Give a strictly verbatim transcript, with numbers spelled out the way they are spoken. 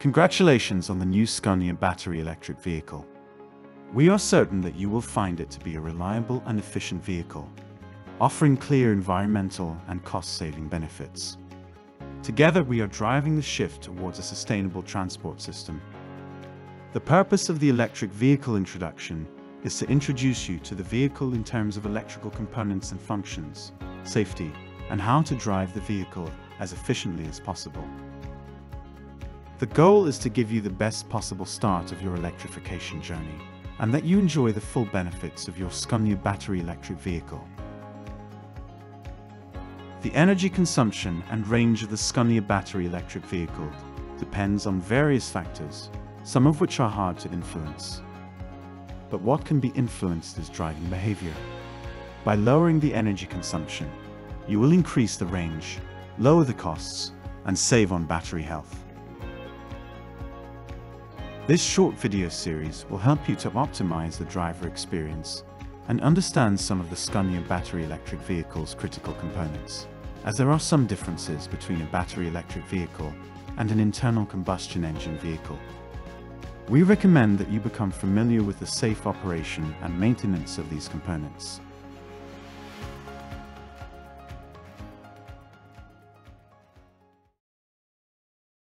Congratulations on the new Scania battery electric vehicle. We are certain that you will find it to be a reliable and efficient vehicle, offering clear environmental and cost-saving benefits. Together, we are driving the shift towards a sustainable transport system. The purpose of the electric vehicle introduction is to introduce you to the vehicle in terms of electrical components and functions, safety, and how to drive the vehicle as efficiently as possible. The goal is to give you the best possible start of your electrification journey, and that you enjoy the full benefits of your Scania battery electric vehicle. The energy consumption and range of the Scania battery electric vehicle depends on various factors, some of which are hard to influence. But what can be influenced is driving behavior. By lowering the energy consumption, you will increase the range, lower the costs, and save on battery health. This short video series will help you to optimize the driver experience and understand some of the Scania battery electric vehicle's critical components, as there are some differences between a battery electric vehicle and an internal combustion engine vehicle. We recommend that you become familiar with the safe operation and maintenance of these components.